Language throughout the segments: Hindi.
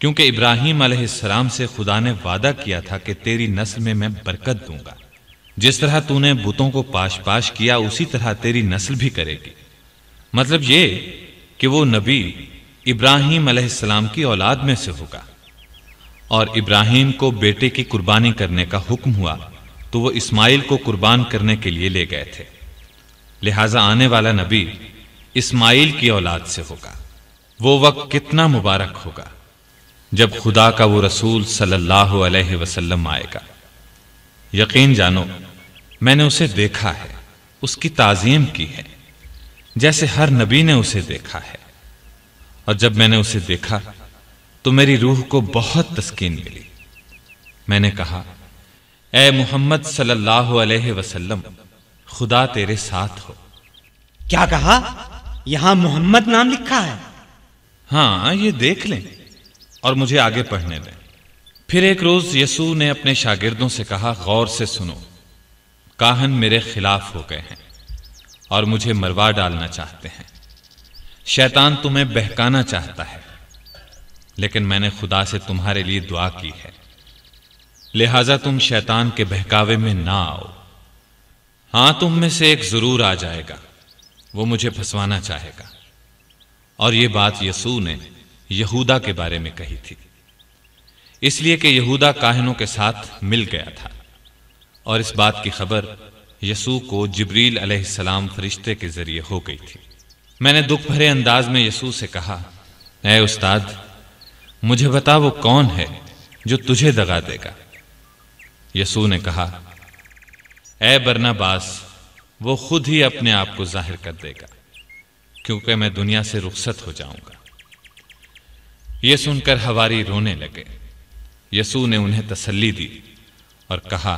क्योंकि इब्राहिम अलैहिस्सलाम से खुदा ने वादा किया था कि तेरी नस्ल में मैं बरकत दूंगा। जिस तरह तूने बुतों को पाश पाश किया उसी तरह तेरी नस्ल भी करेगी। मतलब ये कि वो नबी इब्राहिम अलैहिस्सलाम की औलाद में से होगा। और इब्राहिम को बेटे की कुर्बानी करने का हुक्म हुआ तो वो इस्माइल को कुर्बान करने के लिए ले गए थे। लिहाजा आने वाला नबी इस्माइल की औलाद से होगा। वो वक्त कितना मुबारक होगा जब खुदा का वो रसूल सल्लल्लाहु अलैहि वसल्लम आएगा। यकीन जानो मैंने उसे देखा है, उसकी ताज़ीम की है, जैसे हर नबी ने उसे देखा है। और जब मैंने उसे देखा तो मेरी रूह को बहुत तस्कीन मिली। मैंने कहा, ए मुहम्मद सल्लल्लाहु अलैहि वसल्लम, खुदा तेरे साथ हो। क्या कहा? यहां मोहम्मद नाम लिखा है? हाँ, ये देख लें और मुझे आगे पढ़ने दें। फिर एक रोज यसू ने अपने शागिर्दों से कहा, गौर से सुनो, काहन मेरे खिलाफ हो गए हैं और मुझे मरवा डालना चाहते हैं। शैतान तुम्हें बहकाना चाहता है, लेकिन मैंने खुदा से तुम्हारे लिए दुआ की है, लिहाजा तुम शैतान के बहकावे में ना आओ। हाँ, तुम में से एक जरूर आ जाएगा, वो मुझे फंसवाना चाहेगा। और ये बात यसू ने यहूदा के बारे में कही थी, इसलिए कि यहूदा काहिनों के साथ मिल गया था। और इस बात की खबर यसू को जिब्रील अलैहिस्सलाम फरिश्ते के जरिए हो गई थी। मैंने दुख भरे अंदाज में यसू से कहा, ऐ उस्ताद, मुझे बता वो कौन है जो तुझे दगा देगा। यसू ने कहा, ऐ बरनबास, वो खुद ही अपने आप को जाहिर कर देगा, क्योंकि मैं दुनिया से रुखसत हो जाऊंगा। यह सुनकर हवारी रोने लगे। यसू ने उन्हें तसल्ली दी और कहा,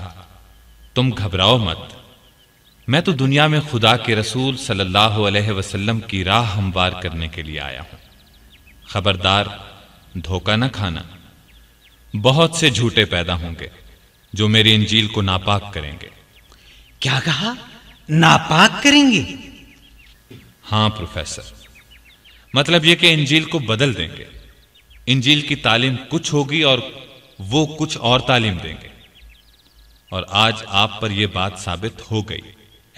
तुम घबराओ मत, मैं तो दुनिया में खुदा के रसूल सल्लल्लाहु अलैहि वसल्लम की राह हमवार करने के लिए आया हूं। खबरदार, धोखा न खाना। बहुत से झूठे पैदा होंगे जो मेरी इंजील को नापाक करेंगे। क्या कहा? नापाक करेंगे? हाँ प्रोफेसर, मतलब यह कि इंजील को बदल देंगे। इंजील की तालीम कुछ होगी और वो कुछ और तालीम देंगे। और आज आप पर यह बात साबित हो गई।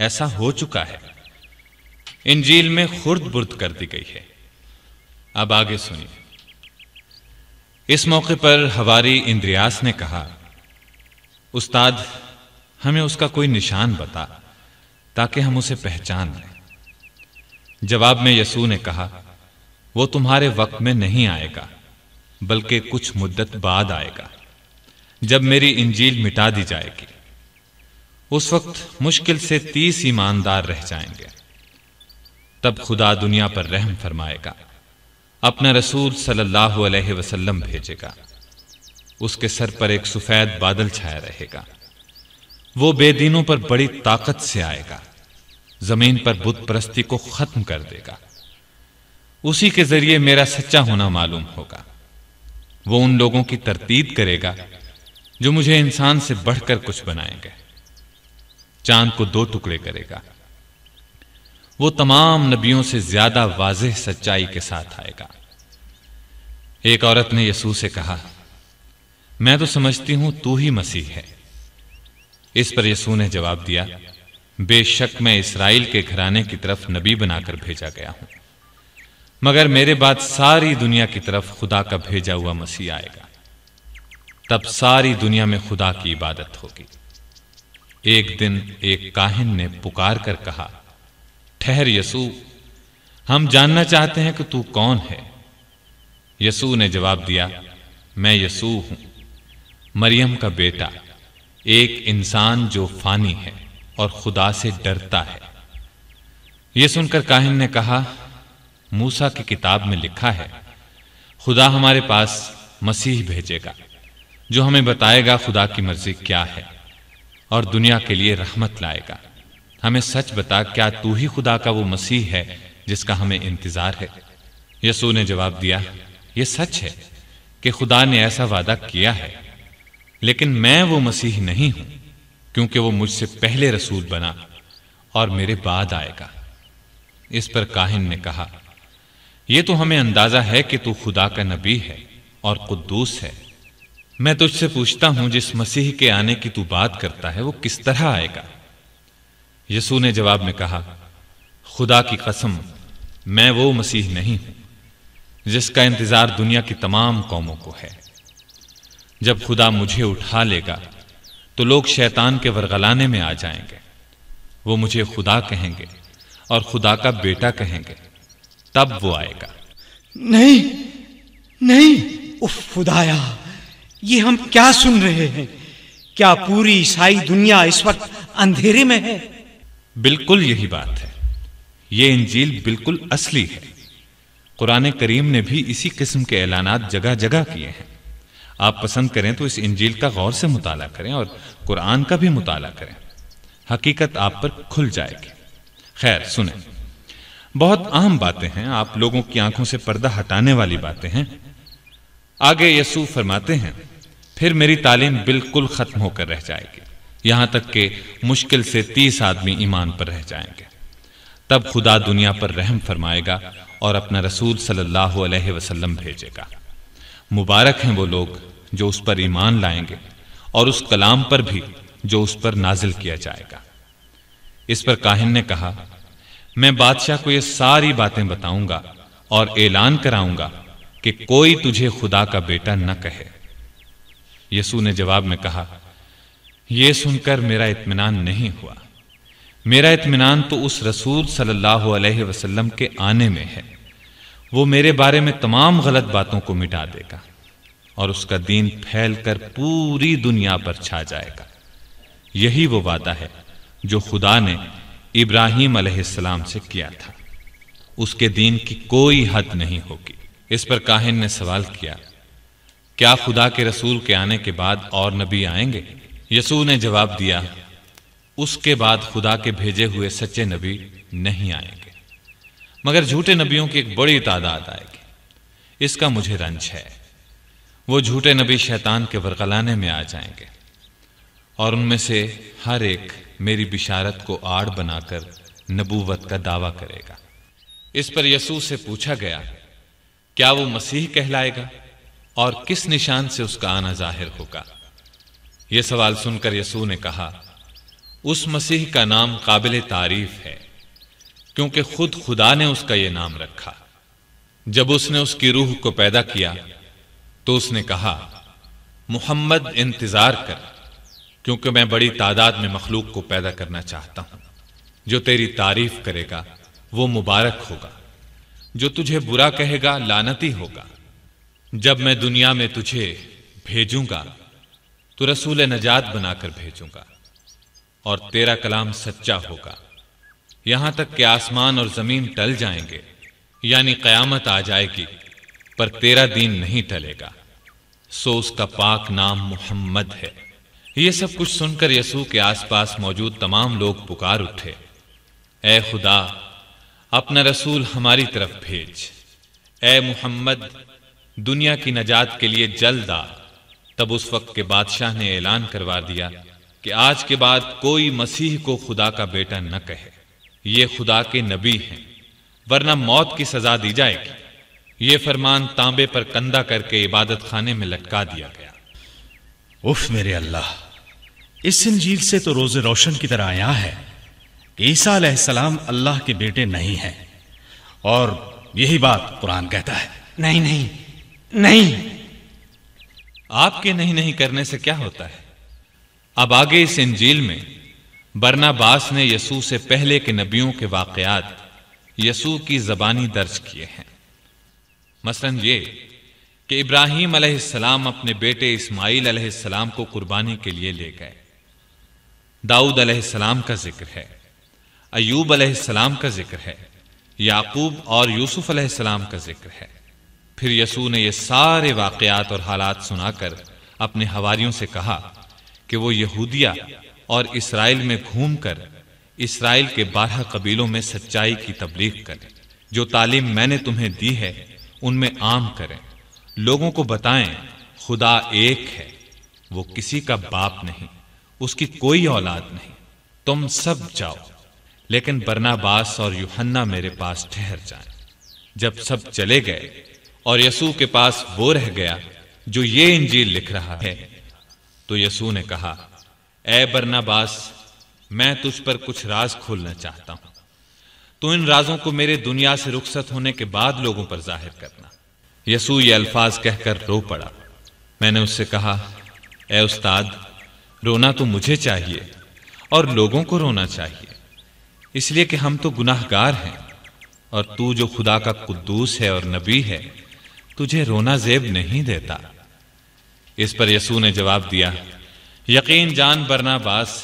ऐसा हो चुका है, इंजील में खुर्द बुर्द कर दी गई है। अब आगे सुनिए। इस मौके पर हवारी इंद्रियास ने कहा, उस्ताद, हमें उसका कोई निशान बता ताकि हम उसे पहचान लें। जवाब में यसू ने कहा, वो तुम्हारे वक्त में नहीं आएगा, बल्कि कुछ मुद्दत बाद आएगा, जब मेरी इंजील मिटा दी जाएगी। उस वक्त मुश्किल से 30 ईमानदार रह जाएंगे। तब खुदा दुनिया पर रहम फरमाएगा, अपना रसूल सल्लल्लाहु अलैहि वसल्लम भेजेगा। उसके सर पर एक सफेद बादल छाया रहेगा। वो बेदीनों पर बड़ी ताकत से आएगा, जमीन पर बुत परस्ती को खत्म कर देगा। उसी के जरिए मेरा सच्चा होना मालूम होगा। वो उन लोगों की तरतीब करेगा जो मुझे इंसान से बढ़कर कुछ बनाएंगे। चांद को दो टुकड़े करेगा। वो तमाम नबियों से ज्यादा वाज़ेह सच्चाई के साथ आएगा। एक औरत ने यसू से कहा, मैं तो समझती हूं तू ही मसीह है। इस पर यसू ने जवाब दिया, बेशक मैं इसराइल के घराने की तरफ नबी बनाकर भेजा गया हूं, मगर मेरे बाद सारी दुनिया की तरफ खुदा का भेजा हुआ मसीह आएगा। तब सारी दुनिया में खुदा की इबादत होगी। एक दिन एक काहिन ने पुकार कर कहा, ठहर यसू, हम जानना चाहते हैं कि तू कौन है। यसू ने जवाब दिया, मैं यसू हूं, मरियम का बेटा, एक इंसान जो फानी है और खुदा से डरता है। यह सुनकर काहिन ने कहा, मूसा की किताब में लिखा है, खुदा हमारे पास मसीह भेजेगा जो हमें बताएगा खुदा की मर्जी क्या है और दुनिया के लिए रहमत लाएगा। हमें सच बता, क्या तू ही खुदा का वो मसीह है जिसका हमें इंतजार है। यसू ने जवाब दिया, यह सच है कि खुदा ने ऐसा वादा किया है, लेकिन मैं वो मसीह नहीं हूं, क्योंकि वो मुझसे पहले रसूल बना और मेरे बाद आएगा। इस पर काहिन ने कहा, यह तो हमें अंदाजा है कि तू खुदा का नबी है, और कुद्दूस है। मैं तुझसे पूछता हूं, जिस मसीह के आने की तू बात करता है वो किस तरह आएगा? यसू ने जवाब में कहा, खुदा की कसम, मैं वो मसीह नहीं हूं जिसका इंतजार दुनिया की तमाम कौमों को है। जब खुदा मुझे उठा लेगा तो लोग शैतान के वरगलाने में आ जाएंगे। वो मुझे खुदा कहेंगे और खुदा का बेटा कहेंगे। तब वो आएगा। नहीं नहीं, उफ खुदाया, ये हम क्या सुन रहे हैं? क्या पूरी ईसाई दुनिया इस वक्त अंधेरे में है? बिल्कुल यही बात है। ये इंजील बिल्कुल असली है। कुरान करीम ने भी इसी किस्म के ऐलानात जगह जगह किए हैं। आप पसंद करें तो इस इंजील का गौर से मुताला करें और कुरान का भी मुताला करें। हकीकत आप पर खुल जाएगी। खैर सुने, बहुत आम बातें हैं, आप लोगों की आंखों से पर्दा हटाने वाली बातें हैं। आगे यसू फरमाते हैं, फिर मेरी तालीम बिल्कुल खत्म होकर रह जाएगी, यहां तक कि मुश्किल से 30 आदमी ईमान पर रह जाएंगे। तब खुदा दुनिया पर रहम फरमाएगा और अपना रसूल सल्लल्लाहु अलैहि वसल्लम भेजेगा। मुबारक हैं वो लोग जो उस पर ईमान लाएंगे और उस कलाम पर भी जो उस पर नाजिल किया जाएगा। इस पर काहिन ने कहा, मैं बादशाह को ये सारी बातें बताऊंगा और ऐलान कराऊंगा कि कोई तुझे खुदा का बेटा न कहे। यसू ने जवाब में कहा, यह सुनकर मेरा इत्मीनान नहीं हुआ। मेरा इत्मीनान तो उस रसूल सल्लल्लाहु अलैहि वसल्लम के आने में है। वो मेरे बारे में तमाम गलत बातों को मिटा देगा और उसका दीन फैलकर पूरी दुनिया पर छा जाएगा। यही वो वादा है जो खुदा ने इब्राहिम अलैहिस्सलाम से किया था। उसके दीन की कोई हद नहीं होगी। इस पर काहिन ने सवाल किया, क्या खुदा के रसूल के आने के बाद और नबी आएंगे? यसू ने जवाब दिया, उसके बाद खुदा के भेजे हुए सच्चे नबी नहीं आएंगे, मगर झूठे नबियों की एक बड़ी तादाद आएगी। इसका मुझे रंज है। वो झूठे नबी शैतान के वरगलाने में आ जाएंगे और उनमें से हर एक मेरी बिशारत को आड़ बनाकर नबूवत का दावा करेगा। इस पर यसू से पूछा गया, क्या वो मसीह कहलाएगा और किस निशान से उसका आना जाहिर होगा? यह सवाल सुनकर यसू ने कहा, उस मसीह का नाम काबिल तारीफ है, क्योंकि खुद खुदा ने उसका यह नाम रखा। जब उसने उसकी रूह को पैदा किया तो उसने कहा, मुहम्मद इंतजार कर, क्योंकि मैं बड़ी तादाद में मखलूक को पैदा करना चाहता हूं। जो तेरी तारीफ करेगा वो मुबारक होगा, जो तुझे बुरा कहेगा लानती होगा। जब मैं दुनिया में तुझे भेजूंगा तो रसूल नजात बनाकर भेजूंगा और तेरा कलाम सच्चा होगा, यहां तक कि आसमान और जमीन टल जाएंगे, यानी कयामत आ जाएगी, पर तेरा दीन नहीं टलेगा। सो उसका पाक नाम मुहम्मद है। ये सब कुछ सुनकर यसू के आसपास मौजूद तमाम लोग पुकार उठे, ऐ खुदा, अपना रसूल हमारी तरफ भेज। ऐ मुहम्मद, दुनिया की नजात के लिए जल्द आ। तब उस वक्त के बादशाह ने ऐलान करवा दिया कि आज के बाद कोई मसीह को खुदा का बेटा न कहे। ये खुदा के नबी हैं, वरना मौत की सजा दी जाएगी। ये फरमान तांबे पर कंधा करके इबादत खाने में लटका दिया गया। उफ मेरे अल्लाह, इस इंजील से तो रोज़े रोशन की तरह आया है कि ईसा अलैहिस्सलाम अल्लाह के बेटे नहीं हैं, और यही बात कुरान कहता है। नहीं नहीं नहीं, आपके नहीं नहीं करने से क्या होता है। अब आगे इस इंजील में बरनबास ने यसू से पहले के नबियों के वाकयात यसू की जबानी दर्ज किए हैं। मसलन ये कि इब्राहिम अलैहिस्सलाम अपने बेटे इस्माइल अलैहिस्सलाम को कुर्बानी के लिए ले गए। दाऊद अलैहिस्सलाम का जिक्र है, अय्यूब अलैहिस्सलाम का जिक्र है, याकूब और यूसुफ अलैहिस्सलाम का जिक्र है। फिर यसू ने ये सारे वाकयात और हालात सुनाकर अपने हवारियों से कहा कि वो यहूदिया और इसराइल में घूमकर इसराइल के 12 कबीलों में सच्चाई की तबलीग करें। जो तालीम मैंने तुम्हें दी है उनमें आम करें। लोगों को बताएं, खुदा एक है, वो किसी का बाप नहीं, उसकी कोई औलाद नहीं। तुम सब जाओ, लेकिन बरनबास और योहन्ना मेरे पास ठहर जाएं। जब सब चले गए और यसू के पास वो रह गया जो ये इंजील लिख रहा है। तो यसू ने कहा, ऐ बरनबास, मैं तुझ पर कुछ राज खोलना चाहता हूं। तो इन राजों को मेरे दुनिया से रुखसत होने के बाद लोगों पर जाहिर करना। यसू ये अल्फाज कहकर रो पड़ा। मैंने उससे कहा, ऐ उस्ताद, रोना तो मुझे चाहिए और लोगों को रोना चाहिए, इसलिए कि हम तो गुनाहगार हैं और तू जो खुदा का कुद्दूस है और नबी है, तुझे रोना जेब नहीं देता। इस पर यसू ने जवाब दिया, यकीन जान बरनबास,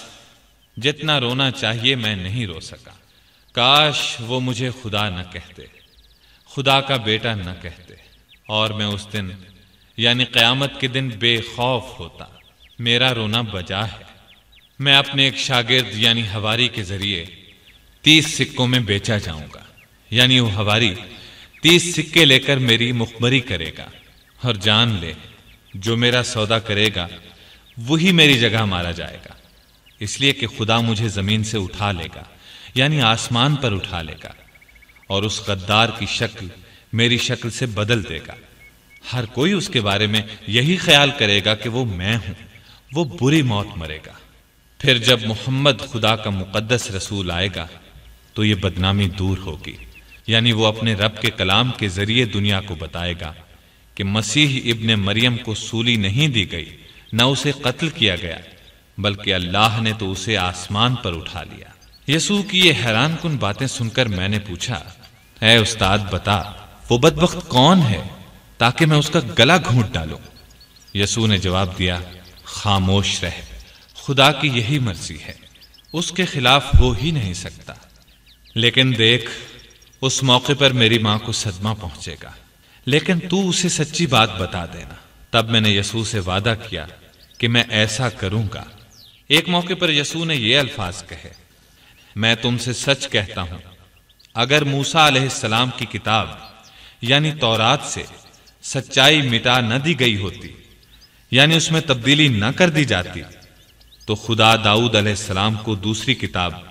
जितना रोना चाहिए मैं नहीं रो सका। काश वो मुझे खुदा न कहते, खुदा का बेटा न कहते, और मैं उस दिन यानी क़यामत के दिन बेखौफ होता। मेरा रोना बजा है। मैं अपने एक शागिर्द यानी हवारी के जरिए 30 सिक्कों में बेचा जाऊंगा, यानी वो हवारी 30 सिक्के लेकर मेरी मुखबरी करेगा और जान ले, जो मेरा सौदा करेगा वही मेरी जगह मारा जाएगा, इसलिए कि खुदा मुझे ज़मीन से उठा लेगा यानी आसमान पर उठा लेगा और उस गद्दार की शक्ल मेरी शक्ल से बदल देगा। हर कोई उसके बारे में यही ख्याल करेगा कि वो मैं हूं, वो बुरी मौत मरेगा। फिर जब मुहम्मद खुदा का मुकद्दस रसूल आएगा तो ये बदनामी दूर होगी, यानी वो अपने रब के कलाम के जरिए दुनिया को बताएगा कि मसीह इब्ने मरियम को सूली नहीं दी गई, न उसे कत्ल किया गया, बल्कि अल्लाह ने तो उसे आसमान पर उठा लिया। यसू की ये हैरानकुन बातें सुनकर मैंने पूछा, ऐ उस्ताद, बता वो बदबख्त कौन है ताकि मैं उसका गला घूंट डालूं। यसू ने जवाब दिया, खामोश रह, खुदा की यही मर्जी है, उसके खिलाफ हो ही नहीं सकता। लेकिन देख, उस मौके पर मेरी मां को सदमा पहुंचेगा, लेकिन तू उसे सच्ची बात बता देना। तब मैंने यसू से वादा किया कि मैं ऐसा करूंगा। एक मौके पर यसू ने ये अल्फाज कहे, मैं तुमसे सच कहता हूं, अगर मूसा अलैहिस्सलाम की किताब यानी तौरात से सच्चाई मिटा न दी गई होती, यानी उसमें तब्दीली न कर दी जाती, तो खुदा दाऊद अलैहिस्सलाम को दूसरी किताब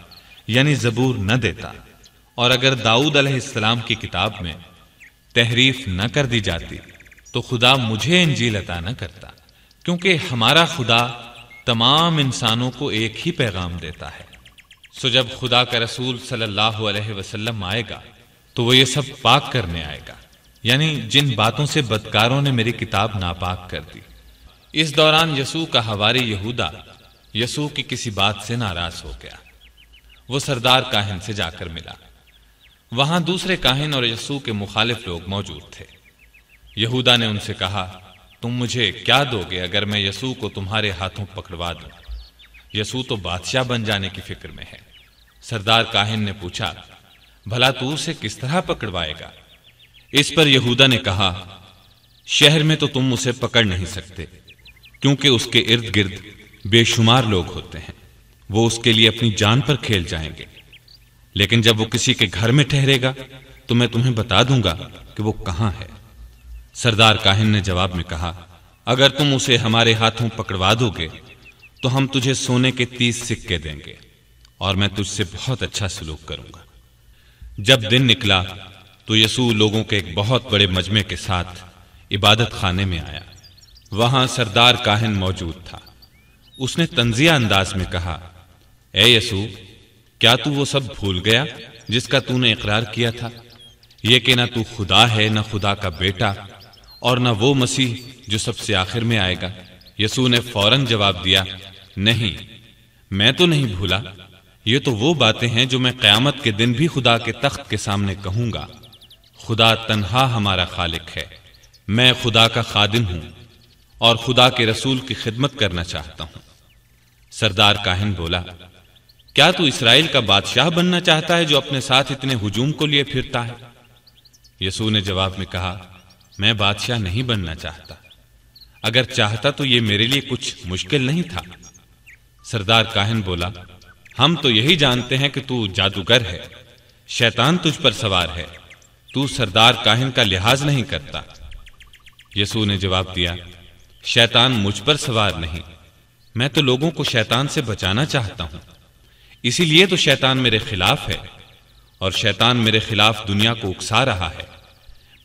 यानी जबूर न देता। और अगर दाऊद अलैहिस्सलाम की किताब में तहरीफ न कर दी जाती तो खुदा मुझे इंजील अता न करता, क्योंकि हमारा खुदा तमाम इंसानों को एक ही पैगाम देता है। सो जब खुदा का रसूल सल्लल्लाहु अलैहि वसल्लम आएगा तो वो ये सब पाक करने आएगा, यानी जिन बातों से बदकारों ने मेरी किताब नापाक कर दी। इस दौरान यसू का हवारी यहूदा यसू की किसी बात से नाराज हो गया। वो सरदार काहिन से जाकर मिला। वहां दूसरे काहिन और यसू के मुखालिफ लोग मौजूद थे। यहूदा ने उनसे कहा, तुम मुझे क्या दोगे अगर मैं यसू को तुम्हारे हाथों पकड़वा दूं? यसू तो बादशाह बन जाने की फिक्र में है। सरदार काहिन ने पूछा, भला तू उसे किस तरह पकड़वाएगा? इस पर यहूदा ने कहा, शहर में तो तुम उसे पकड़ नहीं सकते, क्योंकि उसके इर्द गिर्द बेशुमार लोग होते हैं, वो उसके लिए अपनी जान पर खेल जाएंगे। लेकिन जब वो किसी के घर में ठहरेगा तो मैं तुम्हें बता दूंगा कि वो कहां है। सरदार काहिन ने जवाब में कहा, अगर तुम उसे हमारे हाथों पकड़वा दोगे तो हम तुझे सोने के 30 सिक्के देंगे और मैं तुझसे बहुत अच्छा सलूक करूंगा। जब दिन निकला तो यसू लोगों के एक बहुत बड़े मजमे के साथ इबादत खाने में आया। वहां सरदार काहिन मौजूद था। उसने तंजिया अंदाज में कहा, ए यसू, क्या तू वो सब भूल गया जिसका तूने इकरार किया था, ये कि ना तू खुदा है, ना खुदा का बेटा, और ना वो मसीह जो सबसे आखिर में आएगा? यसू ने फौरन जवाब दिया, नहीं, मैं तो नहीं भूला। ये तो वो बातें हैं जो मैं क़यामत के दिन भी खुदा के तख्त के सामने कहूंगा। खुदा तन्हा हमारा खालिक है, मैं खुदा का खादिम हूं और खुदा के रसूल की खिदमत करना चाहता हूं। सरदार काहिन बोला, क्या तू इसराइल का बादशाह बनना चाहता है जो अपने साथ इतने हुजूम को लिए फिरता है? यसू ने जवाब में कहा, मैं बादशाह नहीं बनना चाहता, अगर चाहता तो ये मेरे लिए कुछ मुश्किल नहीं था। सरदार काहिन बोला, हम तो यही जानते हैं कि तू जादूगर है, शैतान तुझ पर सवार है, तू सरदार काहिन का लिहाज नहीं करता। यसू ने जवाब दिया, शैतान मुझ पर सवार नहीं, मैं तो लोगों को शैतान से बचाना चाहता हूं, इसीलिए तो शैतान मेरे खिलाफ है और शैतान मेरे खिलाफ दुनिया को उकसा रहा है।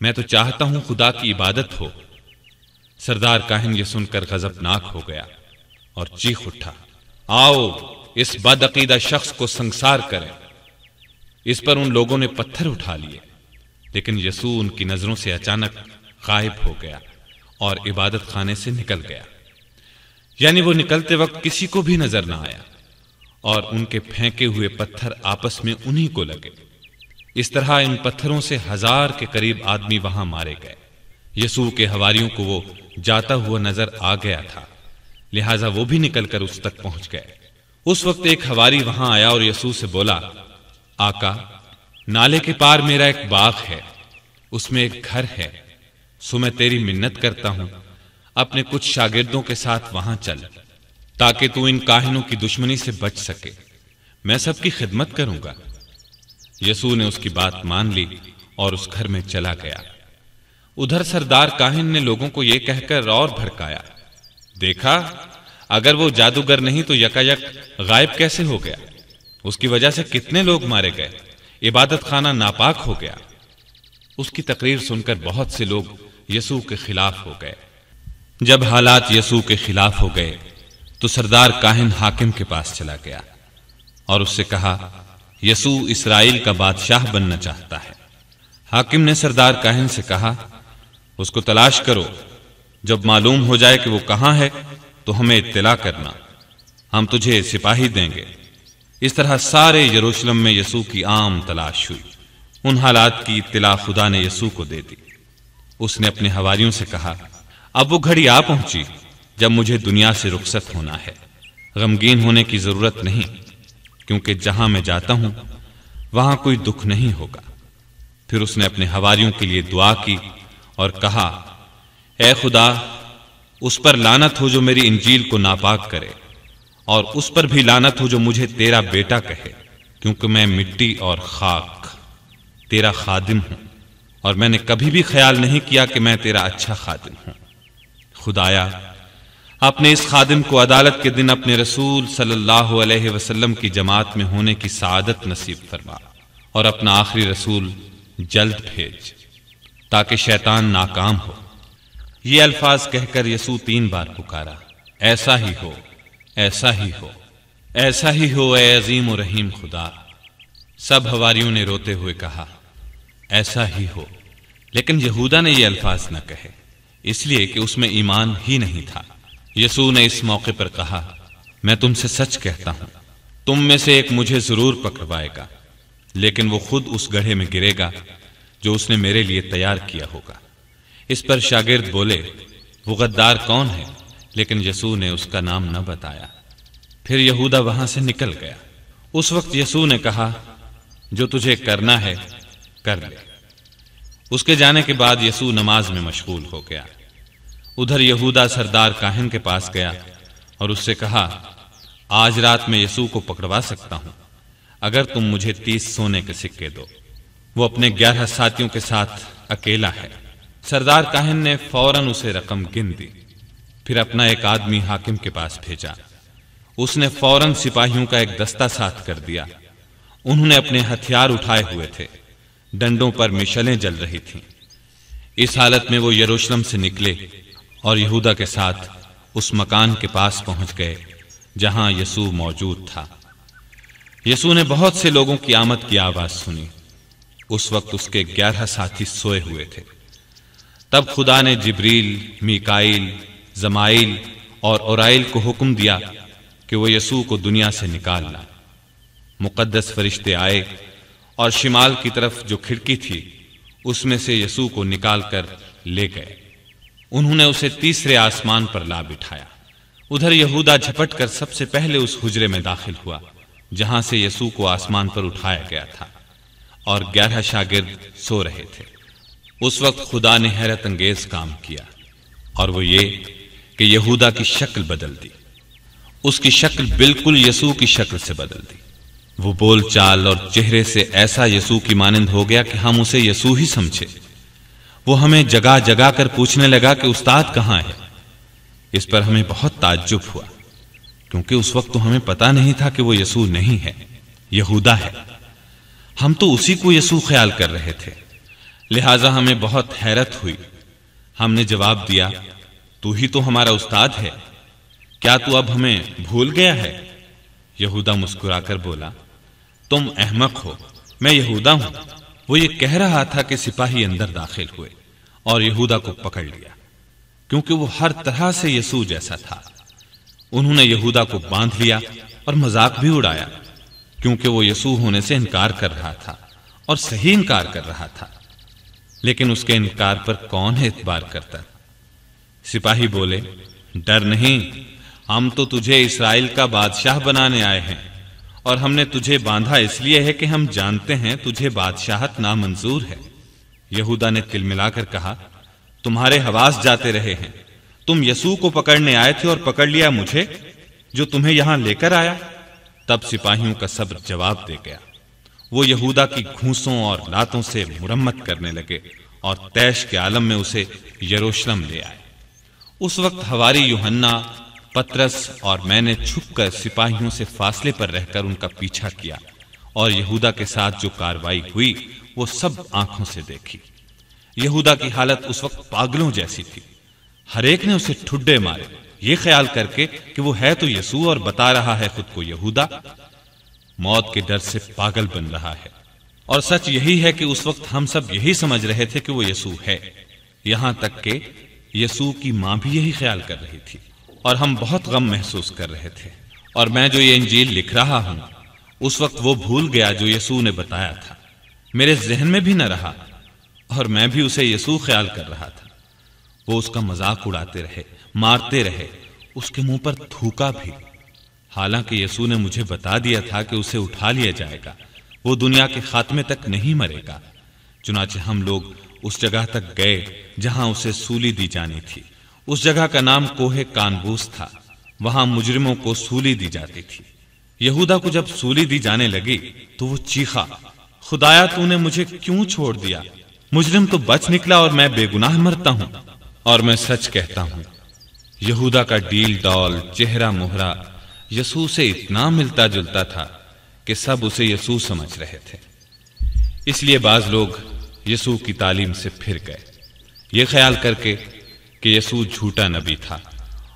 मैं तो चाहता हूं खुदा की इबादत हो। सरदार काहिन ये सुनकर गजबनाक हो गया और चीख उठा, आओ इस बदअकीदा शख्स को संसार करें। इस पर उन लोगों ने पत्थर उठा लिए, लेकिन यसू उनकी नजरों से अचानक गायब हो गया और इबादत खाने से निकल गया। यानी वो निकलते वक्त किसी को भी नजर ना आया और उनके फेंके हुए पत्थर आपस में उन्हीं को लगे। इस तरह इन पत्थरों से 1000 के करीब आदमी वहां मारे गए। यसू के हवारियों को वो जाता हुआ नजर आ गया था, लिहाजा वो भी निकलकर उस तक पहुंच गए। उस वक्त एक हवारी वहां आया और यसू से बोला, आका, नाले के पार मेरा एक बाग है, उसमें एक घर है, सो मैं तेरी मिन्नत करता हूं, अपने कुछ शागिर्दों के साथ वहां चल, ताकि तू इन काहिनों की दुश्मनी से बच सके। मैं सबकी खिदमत करूंगा। यसू ने उसकी बात मान ली और उस घर में चला गया। उधर सरदार काहिन ने लोगों को यह कहकर और भड़काया, देखा, अगर वो जादूगर नहीं तो यकायक गायब कैसे हो गया? उसकी वजह से कितने लोग मारे गए, इबादत खाना नापाक हो गया। उसकी तकरीर सुनकर बहुत से लोग यसू के खिलाफ हो गए। जब हालात यसू के खिलाफ हो गए तो सरदार काहिन हाकिम के पास चला गया और उससे कहा, यसू इसराइल का बादशाह बनना चाहता है। हाकिम ने सरदार काहिन से कहा, उसको तलाश करो, जब मालूम हो जाए कि वो कहां है तो हमें इत्तला करना, हम तुझे सिपाही देंगे। इस तरह सारे यरूशलेम में यसू की आम तलाश हुई। उन हालात की इत्तला खुदा ने यसू को दे दी। उसने अपने हवारियों से कहा, अब वो घड़ी आ पहुंची जब मुझे दुनिया से रुखसत होना है। गमगीन होने की जरूरत नहीं, क्योंकि जहां मैं जाता हूं वहां कोई दुख नहीं होगा। फिर उसने अपने हवारियों के लिए दुआ की और कहा, ए खुदा, उस पर लानत हो जो मेरी इंजील को नापाक करे, और उस पर भी लानत हो जो मुझे तेरा बेटा कहे, क्योंकि मैं मिट्टी और खाक तेरा खादिम हूं, और मैंने कभी भी ख्याल नहीं किया कि मैं तेरा अच्छा खादिम हूं। खुदाया, आपने इस खादिम को अदालत के दिन अपने रसूल सल्लल्लाहु अलैहि वसल्लम की जमात में होने की सआदत नसीब फरमा, और अपना आखिरी रसूल जल्द भेज, ताकि शैतान नाकाम हो। ये अल्फाज कहकर यसू 3 बार पुकारा, ऐसा ही हो, ऐसा ही हो, ऐसा ही हो, ए अजीम और रहीम खुदा। सब हवारियों ने रोते हुए कहा, ऐसा ही हो। लेकिन यहूदा ने ये अल्फाज न कहे, इसलिए कि उसमें ईमान ही नहीं था। यसू ने इस मौके पर कहा, मैं तुमसे सच कहता हूं, तुम में से एक मुझे जरूर पकड़वाएगा, लेकिन वो खुद उस गड्ढे में गिरेगा जो उसने मेरे लिए तैयार किया होगा। इस पर शागिर्द बोले, वो गद्दार कौन है? लेकिन यसू ने उसका नाम न बताया। फिर यहूदा वहां से निकल गया। उस वक्त यसू ने कहा, जो तुझे करना है कर ले। उसके जाने के बाद यसू नमाज में मशगूल हो गया। उधर यहूदा सरदार काहिन के पास गया और उससे कहा, आज रात मैं यसू को पकड़वा सकता हूं, अगर तुम मुझे 30 सोने के सिक्के दो। वो अपने 11 साथियों के साथ अकेला है। सरदार काहिन ने फौरन उसे रकम गिन दी। फिर अपना एक आदमी हाकिम के पास भेजा। उसने फौरन सिपाहियों का एक दस्ता साथ कर दिया। उन्होंने अपने हथियार उठाए हुए थे, डंडों पर मिशलें जल रही थीं। इस हालत में वो यरूशलेम से निकले और यहूदा के साथ उस मकान के पास पहुंच गए जहां यसू मौजूद था। यसू ने बहुत से लोगों की आमद की आवाज सुनी। उस वक्त उसके 11 साथी सोए हुए थे। तब खुदा ने जिब्रील, मीकाइल, जमाइल और औराइल को हुक्म दिया कि वो यसू को दुनिया से निकाल लाएं। मुकद्दस फरिश्ते आए और शिमाल की तरफ जो खिड़की थी उसमें से यसू को निकाल कर ले गए। उन्होंने उसे तीसरे आसमान पर ला बिठाया। उधर यहूदा झपट कर सबसे पहले उस हुजरे में दाखिल हुआ जहां से यसू को आसमान पर उठाया गया था, और 11 शागिर्द सो रहे थे। उस वक्त खुदा ने हैरत अंगेज काम किया, और वो ये कि यहूदा की शक्ल बदल दी। उसकी शक्ल बिल्कुल यसू की शक्ल से बदल दी। वो बोल चाल और चेहरे से ऐसा यसू की मानंद हो गया कि हम उसे यसू ही समझे। वो हमें जगह जगह कर पूछने लगा कि उस्ताद कहाँ है। इस पर हमें बहुत ताज्जुब हुआ, क्योंकि उस वक्त तो हमें पता नहीं था कि वो यसू नहीं है, यहूदा है। हम तो उसी को यसू ख्याल कर रहे थे। लिहाजा हमें बहुत हैरत हुई। हमने जवाब दिया, तू ही तो हमारा उस्ताद है, क्या तू अब हमें भूल गया है? यहूदा मुस्कुराकर बोला, तुम अहमक हो, मैं यहूदा हूं। वो ये कह रहा था कि सिपाही अंदर दाखिल हुए और यहूदा को पकड़ लिया, क्योंकि वो हर तरह से यसू जैसा था। उन्होंने यहूदा को बांध लिया और मजाक भी उड़ाया, क्योंकि वो यसू होने से इनकार कर रहा था और सही इनकार कर रहा था। लेकिन उसके इनकार पर कौन है इतबार करता? सिपाही बोले, डर नहीं, हम तो तुझे इसराइल का बादशाह बनाने आए हैं और हमने तुझे बांधा इसलिए है कि हम जानते हैं तुझे बादशाहत नामंजूर है। यहूदा ने तिलमिलाकर कहा, तुम्हारे हवास जाते रहे हैं, तुम यसू को पकड़ने आए थे और पकड़ लिया मुझे जो तुम्हें यहां लेकर आया। तब सिपाहियों का सब्र जवाब दे गया। वो यहूदा की घूंसों और लातों से मुरम्मत करने लगे और तैश के आलम में उसे यरूशलेम ले आए। उस वक्त हवारी योहन्ना, पतरस और मैंने छुपकर सिपाहियों से फासले पर रहकर उनका पीछा किया और यहूदा के साथ जो कार्रवाई हुई वो सब आंखों से देखी। यहूदा की हालत उस वक्त पागलों जैसी थी। हर एक ने उसे ठुड्डे मारे, ये ख्याल करके कि वो है तो यसू और बता रहा है खुद को यहूदा। मौत के डर से पागल बन रहा है। और सच यही है कि उस वक्त हम सब यही समझ रहे थे कि वो यसू है। यहां तक कि यसू की मां भी यही ख्याल कर रही थी और हम बहुत गम महसूस कर रहे थे। और मैं जो ये इंजील लिख रहा हूं, उस वक्त वो भूल गया जो यसू ने बताया था, मेरे जहन में भी न रहा और मैं भी उसे यसू ख्याल कर रहा था। वो उसका मजाक उड़ाते रहे, मारते रहे, उसके मुंह पर थूका भी। हालांकि यसू ने मुझे बता दिया था कि उसे उठा लिया जाएगा, वो दुनिया के खात्मे तक नहीं मरेगा। चुनाचे हम लोग उस जगह तक गए जहां उसे सूली दी जानी थी। उस जगह का नाम कोहे कानबूस था। वहां मुजरिमों को सूली दी जाती थी। यहूदा को जब सूली दी जाने लगी तो वो चीखा, खुदाया तूने मुझे क्यों छोड़ दिया? मुजरिम तो बच निकला और मैं बेगुनाह मरता हूं। और मैं सच कहता हूं, यहूदा का डील डौल, चेहरा मोहरा यसू से इतना मिलता जुलता था कि सब उसे यसू समझ रहे थे। इसलिए बाज लोग यसू की तालीम से फिर गए, ये ख्याल करके कि यसू झूठा नबी था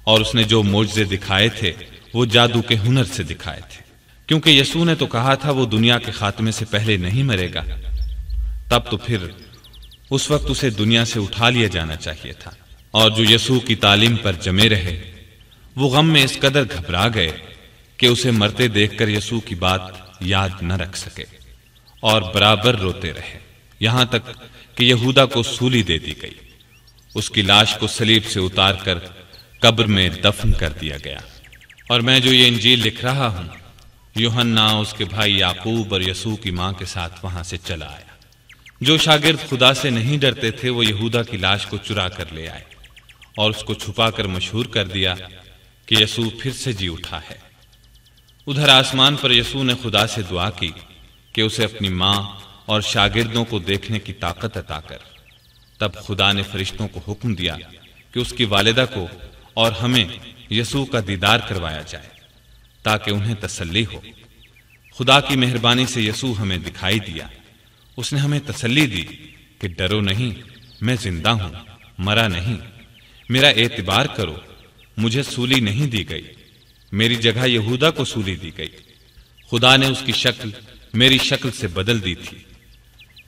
और उसने जो मोजज़े दिखाए थे वो जादू के हुनर से दिखाए थे, क्योंकि यसू ने तो कहा था वो दुनिया के खात्मे से पहले नहीं मरेगा। तब तो फिर उस वक्त उसे दुनिया से उठा लिया जाना चाहिए था। और जो यसू की तालीम पर जमे रहे वो गम में इस कदर घबरा गए कि उसे मरते देखकर यसू की बात याद न रख सके और बराबर रोते रहे, यहाँ तक कि यहूदा को सूली दे दी गई। उसकी लाश को सलीब से उतारकर कब्र में दफन कर दिया गया। और मैं जो ये इंजील लिख रहा हूँ, योहन्ना, उसके भाई याकूब और यसू की मां के साथ वहां से चला आया। जो शागिर्द खुदा से नहीं डरते थे वो यहूदा की लाश को चुरा कर ले आए और उसको छुपाकर मशहूर कर दिया कि यसू फिर से जी उठा है। उधर आसमान पर यसू ने खुदा से दुआ की कि उसे अपनी मां और शागिर्दों को देखने की ताकत अता कर। तब खुदा ने फरिश्तों को हुक्म दिया कि उसकी वालिदा को और हमें यसू का दीदार करवाया जाए ताकि उन्हें तसल्ली हो। खुदा की मेहरबानी से यसू हमें दिखाई दिया। उसने हमें तसल्ली दी कि डरो नहीं, मैं जिंदा हूं, मरा नहीं। मेरा एतबार करो, मुझे सूली नहीं दी गई, मेरी जगह यहूदा को सूली दी गई। खुदा ने उसकी शक्ल मेरी शक्ल से बदल दी थी।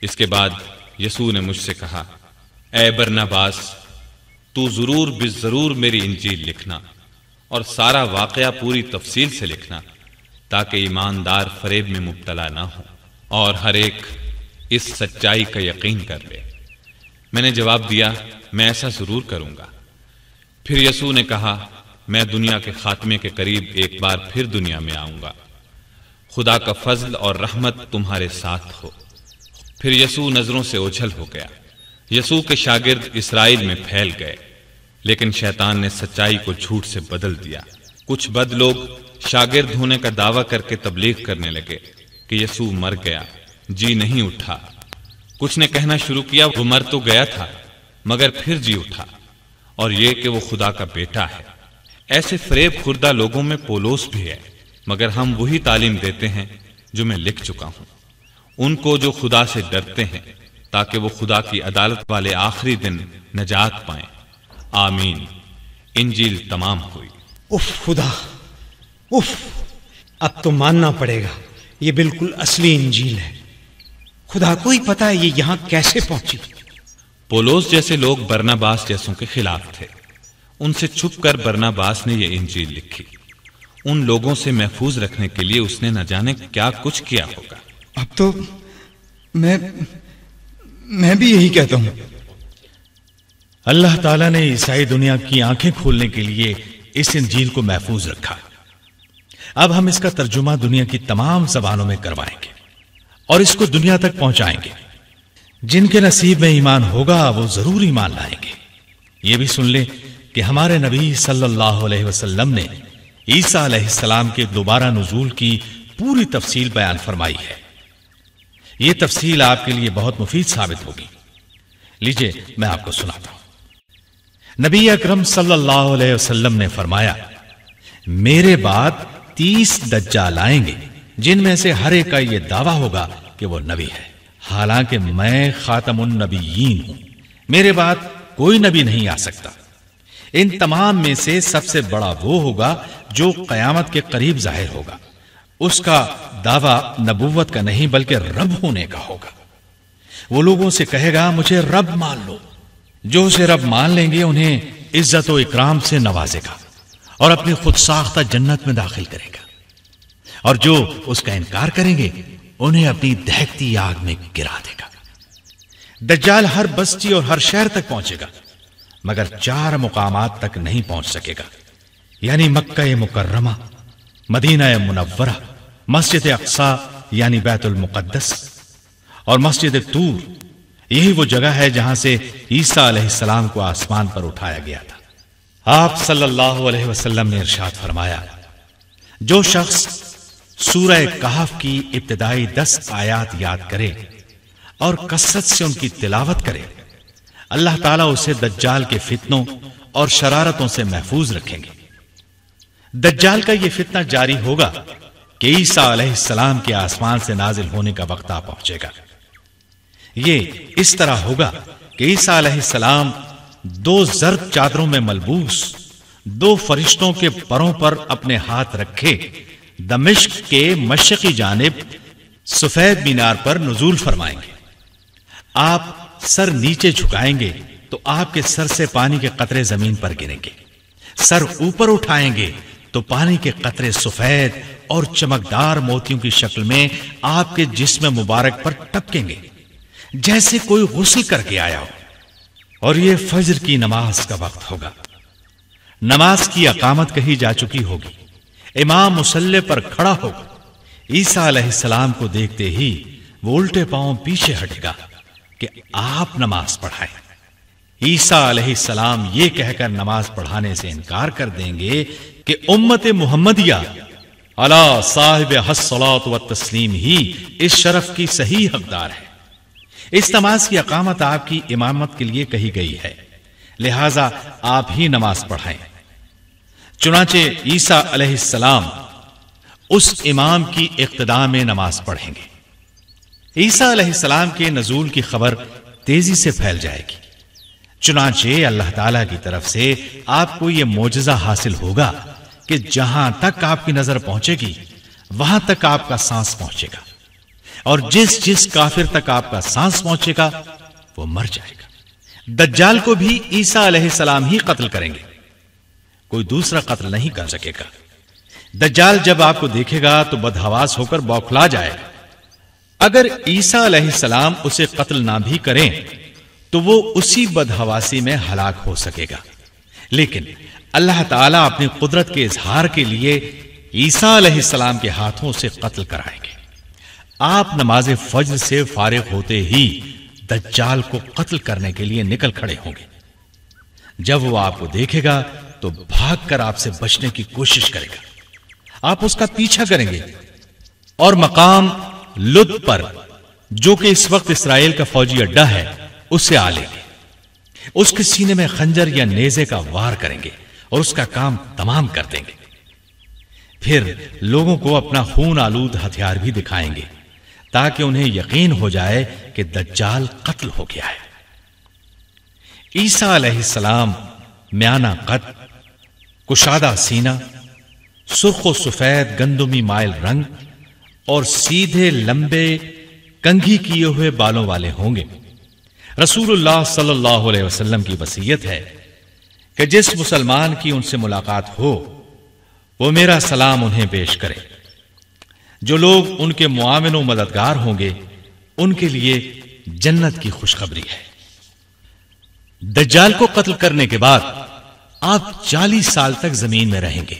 इसके बाद यसू ने मुझसे कहा, ऐ बरनबास, तू जरूर बिजरूर मेरी इंजील लिखना और सारा वाकया पूरी तफसील से लिखना ताकि ईमानदार फरेब में मुब्तला ना हो और हर एक इस सच्चाई का यकीन कर ले। मैंने जवाब दिया, मैं ऐसा जरूर करूंगा। फिर यसू ने कहा, मैं दुनिया के खात्मे के करीब एक बार फिर दुनिया में आऊंगा। खुदा का फजल और रहमत तुम्हारे साथ हो। फिर यसू नजरों से ओझल हो गया। यसू के शागिर्द इसराइल में फैल गए, लेकिन शैतान ने सच्चाई को झूठ से बदल दिया। कुछ बद लोग शागिर्द होने का दावा करके तबलीग करने लगे कि यसू मर गया, जी नहीं उठा। कुछ ने कहना शुरू किया, वो मर तो गया था मगर फिर जी उठा, और ये कि वो खुदा का बेटा है। ऐसे फरेब खुर्दा लोगों में पोलोस भी है, मगर हम वही तालीम देते हैं जो मैं लिख चुका हूं। उनको जो खुदा से डरते हैं ताकि वो खुदा की अदालत वाले आखिरी दिन नजात पाएं। आमीन। इंजील तमाम हुई। उफ खुदा, उफ, अब तो मानना पड़ेगा ये बिल्कुल असली इंजील है। खुदा को ही पता है ये यहाँ कैसे पहुंची। पोलोस जैसे लोग बरनबास जैसों के खिलाफ थे। उनसे छुपकर बरनबास ने यह इंजील लिखी। उन लोगों से महफूज रखने के लिए उसने न जाने क्या कुछ किया होगा। अब तो मैं भी यही कहता हूं। अल्लाह ताला ने ईसाई दुनिया की आंखें खोलने के लिए इस इंजील को महफूज रखा। अब हम इसका तर्जुमा दुनिया की तमाम जबानों में करवाएंगे और इसको दुनिया तक पहुंचाएंगे। जिनके नसीब में ईमान होगा वो जरूर ईमान लाएंगे। ये भी सुन ले कि हमारे नबी सल्लल्लाहु अलैहि वसल्लम ने ईसा अलैहिस्सलाम के दोबारा नुजूल की पूरी तफसील बयान फरमाई है। यह तफसील आपके लिए बहुत मुफीद साबित होगी। लीजिए मैं आपको सुनाता हूं। नबी अकरम सल्लल्लाहु अलैहि वसल्लम ने फरमाया, मेरे बाद 30 दज्जाल आएंगे जिनमें से हर एक का यह दावा होगा कि वो नबी है, हालांकि मैं खातमुन नबीयीन हूं। मेरे बाद कोई नबी नहीं आ सकता। इन तमाम में से सबसे बड़ा वो होगा जो कयामत के करीब जाहिर होगा। उसका दावा नबुव्वत का नहीं बल्कि रब होने का होगा। वो लोगों से कहेगा, मुझे रब मान लो। जो उसे रब मान लेंगे उन्हें इज्जत और इकराम से नवाजेगा और अपनी खुद साख्ता जन्नत में दाखिल करेगा। और जो उसका इनकार करेंगे उन्हें अपनी दहकती आग में गिरा देगा। दज्जाल हर बस्ती और हर शहर तक पहुंचेगा मगर 4 मुकामात तक नहीं पहुंच सकेगा, यानी मक्का मुकर्रमा, मदीना मुनव्वरा, मस्जिद अक्सा यानी बैतुल मुकद्दस और मस्जिद तूर। यही वो जगह है जहां से ईसा अलैहिस्सलाम को आसमान पर उठाया गया था। आप सल्लल्लाहु अलैहि वसल्लम ने इरशाद फरमाया, जो शख्स सूरह कहफ की इब्तिदाई 10 आयात याद करे और कसरत से उनकी तिलावत करे, अल्लाह ताला उसे दज्जाल के फितनों और शरारतों से महफूज रखेंगे। दज्जाल का यह फितना जारी होगा कि ईसा अलैहिस्सलाम के आसमान से नाजिल होने का वक्त आ पहुंचेगा। यह इस तरह होगा कि ईसा अलैहिस्सलाम 2 जर्द चादरों में मलबूस 2 फरिश्तों के परों पर अपने हाथ रखे दमिश्क के मशरकी जानिब सफेद मीनार पर नुजूल फरमाएंगे। आप सर नीचे झुकाएंगे तो आपके सर से पानी के कतरे जमीन पर गिरेंगे, सर ऊपर उठाएंगे तो पानी के कतरे सफेद और चमकदार मोतियों की शक्ल में आपके जिस्म मुबारक पर टपकेंगे, जैसे कोई गुस्ल करके आया हो। और यह फजर की नमाज का वक्त होगा। नमाज की अकामत कही जा चुकी होगी। इमाम मुसल्ले पर खड़ा होगा। ईसा अलैहिस्सलाम को देखते ही वो उल्टे पांव पीछे हटेगा कि आप नमाज पढ़ाएं। ईसा अलैहिस्सलाम ये कहकर नमाज पढ़ाने से इनकार कर देंगे कि उम्मते मुहम्मदिया अला साहिब हस्सलात व तस्लीम ही इस शरफ की सही हकदार है। इस नमाज की अकामत आपकी इमामत के लिए कही गई है, लिहाजा आप ही नमाज पढ़ाएं। चुनाचे ईसा अलैहिस्सलाम उस इमाम की इक्तदा में नमाज पढ़ेंगे। ईसा अलैहिस्सलाम के नजूल की खबर तेजी से फैल जाएगी। चुनांचे अल्लाह ताला की तरफ से आपको यह मोजज़ा हासिल होगा कि जहां तक आपकी नजर पहुंचेगी वहां तक आपका सांस पहुंचेगा और जिस जिस काफिर तक आपका सांस पहुंचेगा वो मर जाएगा। दज्जाल को भी ईसा अलैहिस्सलाम ही कत्ल करेंगे, कोई दूसरा कत्ल नहीं कर सकेगा। दज्जाल जब आपको देखेगा तो बदहवास होकर बौखला जाएगा। अगर ईसा अलैहिस्सलाम उसे कत्ल ना भी करें तो वो उसी बदहवासी में हलाक हो सकेगा। लेकिन अल्लाह ताला अपनी कुदरत के इजहार के लिए ईसा अलैहिस्सलाम के हाथों से कत्ल कराएंगे। आप नमाज फज्र से फारिग होते ही दज्जाल को कत्ल करने के लिए निकल खड़े होंगे। जब वो आपको देखेगा तो भागकर आपसे बचने की कोशिश करेगा। आप उसका पीछा करेंगे और मकाम लूत पर, जो कि इस वक्त इसराइल का फौजी अड्डा है, उसे आ लेंगे। उसके सीने में खंजर या नेजे का वार करेंगे और उसका काम तमाम कर देंगे। फिर लोगों को अपना खून आलूद हथियार भी दिखाएंगे ताकि उन्हें यकीन हो जाए कि दज्जाल कत्ल हो गया है। ईसा अलैहिस्सलाम म्याना कद, कुशादा सीना, सुर्ख व सफेद गंदुमी माइल रंग और सीधे लंबे कंघी किए हुए बालों वाले होंगे। रसूलुल्लाह सल्लल्लाहु अलैहि वसल्लम की वसीयत है कि जिस मुसलमान की उनसे मुलाकात हो वो मेरा सलाम उन्हें पेश करे। जो लोग उनके मुआविन व मददगार होंगे उनके लिए जन्नत की खुशखबरी है। दज्जाल को कत्ल करने के बाद आप 40 साल तक जमीन में रहेंगे,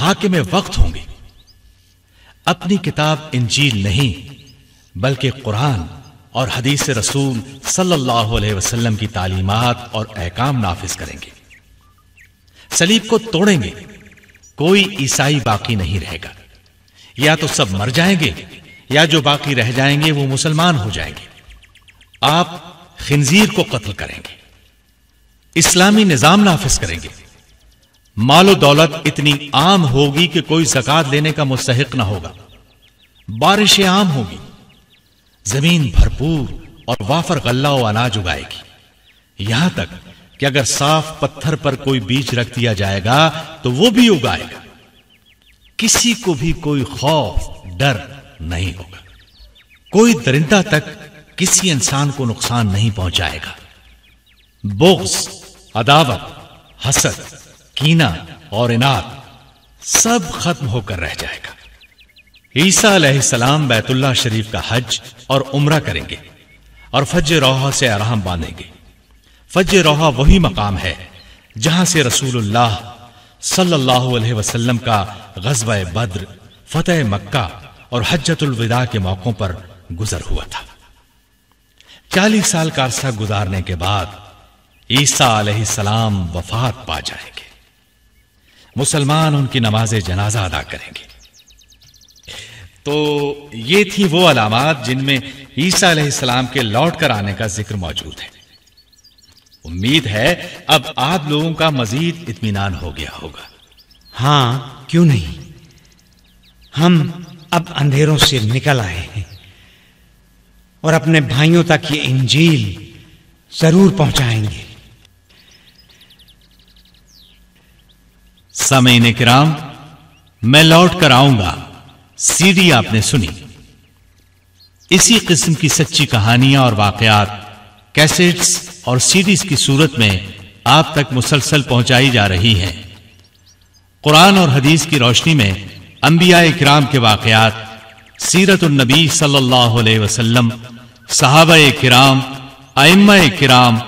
हाकिम वक्त होंगे। अपनी किताब इंजील नहीं बल्कि कुरान और हदीस रसूल सल्लल्लाहु अलैहि वसल्लम की तालीमात और अहकाम नाफिज करेंगे। सलीब को तोड़ेंगे, कोई ईसाई बाकी नहीं रहेगा। या तो सब मर जाएंगे या जो बाकी रह जाएंगे वो मुसलमान हो जाएंगे। आप खिंजीर को कत्ल करेंगे, इस्लामी निजाम नाफिज करेंगे। मालो दौलत इतनी आम होगी कि कोई ज़कात लेने का मुस्तहिक ना होगा। बारिशें आम होगी, जमीन भरपूर और वाफर गल्ला और अनाज उगाएगी। यहां तक कि अगर साफ पत्थर पर कोई बीज रख दिया जाएगा तो वो भी उगाएगा। किसी को भी कोई खौफ डर नहीं होगा। कोई दरिंदा तक किसी इंसान को नुकसान नहीं पहुंचाएगा। बोग्स, अदावत, हसद, कीना और इनात सब खत्म होकर रह जाएगा। ईसा अलैहिस्सलाम बैतुल्लाह शरीफ का हज और उम्रा करेंगे और फज रोहा से आराम बांधेंगे। फज रोहा वही मकाम है जहां से रसूलुल्लाह सल्लल्लाहु अलैहि वसल्लम का ग़ज़वा-ए बद्र, फतेह मक्का और हज्जतुल विदा के मौकों पर गुजर हुआ था। 40 साल का अरसा गुजारने के बाद ईसा अलैहिस्सलाम वफात पा जाएंगे। मुसलमान उनकी नमाज जनाजा अदा करेंगे। तो ये थी वो अलामात जिनमें ईसा अलैहिस्सलाम के लौट कर आने का जिक्र मौजूद है। उम्मीद है अब आप लोगों का मजीद इत्मीनान हो गया होगा। हाँ, क्यों नहीं, हम अब अंधेरों से निकल आए हैं और अपने भाइयों तक ये इंजील जरूर पहुंचाएंगे। सामईन किराम, मैं लौट कर आऊंगा सीडी आपने सुनी। इसी किस्म की सच्ची कहानियां और वाकयात कैसेट्स और सीडीज की सूरत में आप तक मुसलसल पहुंचाई जा रही हैं। कुरान और हदीस की रोशनी में अंबियाए किराम के वाकयात, सीरतुन नबी सल्लल्लाहु अलैहि वसल्लम, सहाबाए किराम, आइम्माए किराम,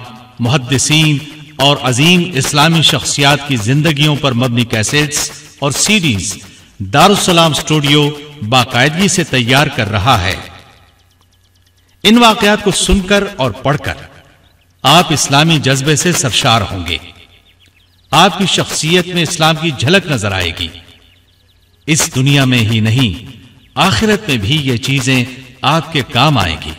मुहद्दिसीन और अजीम इस्लामी शख्सियात की जिंदगियों पर मबनी कैसेट्स और सीडीज दारुस्सलाम स्टूडियो बाकायदगी से तैयार कर रहा है। इन वाकयात को सुनकर और पढ़कर आप इस्लामी जज्बे से सरशार होंगे। आपकी शख्सियत में इस्लाम की झलक नजर आएगी। इस दुनिया में ही नहीं, आखिरत में भी ये चीजें आपके काम आएंगी।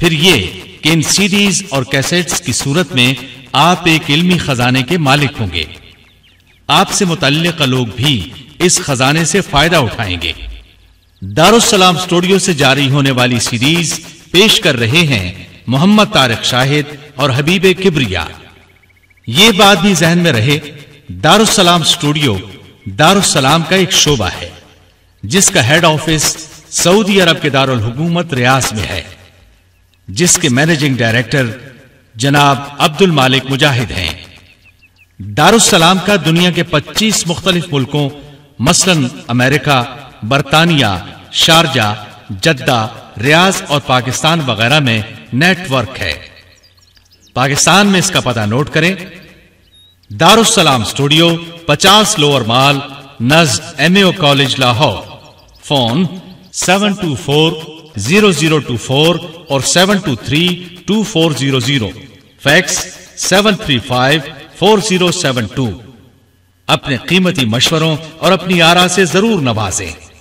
फिर ये कि इन सीडीज और कैसेट्स की सूरत में आप एक इल्मी खजाने के मालिक होंगे। आपसे मुतल्लिक लोग भी इस खजाने से फायदा उठाएंगे। दारुस्सलाम स्टूडियो से जारी होने वाली सीरीज पेश कर रहे हैं मोहम्मद तारिक शाहिद और हबीबे किब्रिया। ये बात भी जहन में रहे, दारुस्सलाम स्टूडियो दारुस्सलाम का एक शोबा है जिसका हेड ऑफिस सऊदी अरब के दारुल हुकूमत रियाद में है, जिसके मैनेजिंग डायरेक्टर जनाब अब्दुल मालिक मुजाहिद हैं। दारुस्सलाम का दुनिया के 25 मुख्तलिफ मुल्कों मसलन अमेरिका, बरतानिया, शारजा, जद्दा, रियाज और पाकिस्तान वगैरह में नेटवर्क है। पाकिस्तान में इसका पता नोट करें, दारुस्सलाम स्टूडियो 50 लोअर माल, नज़द एमएओ कॉलेज, लाहौर। फोन 724-0024 और 723-2400। फैक्स 735-4072। अपने कीमती मशवरों और अपनी आरा से जरूर नवाजें।